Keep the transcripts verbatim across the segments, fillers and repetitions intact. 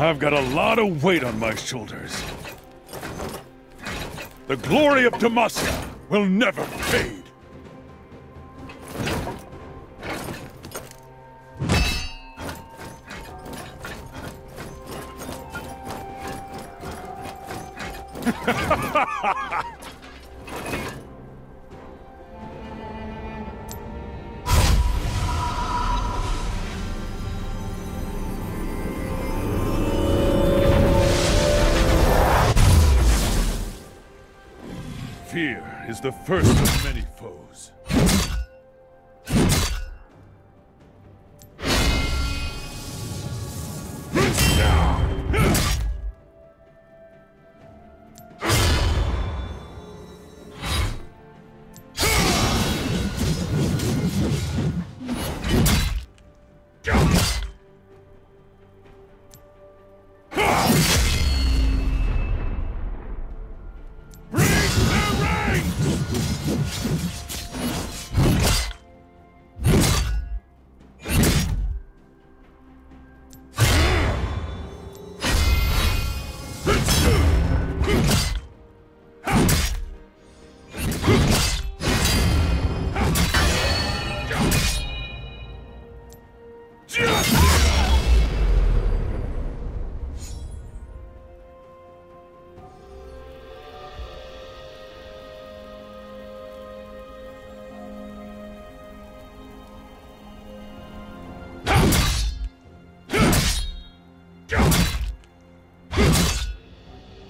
I've got a lot of weight on my shoulders. The glory of Demacia will never fade. Fear is the first of many foes.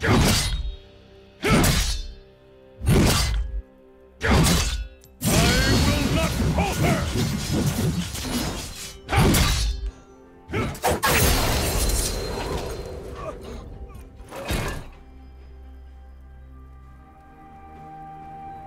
Go!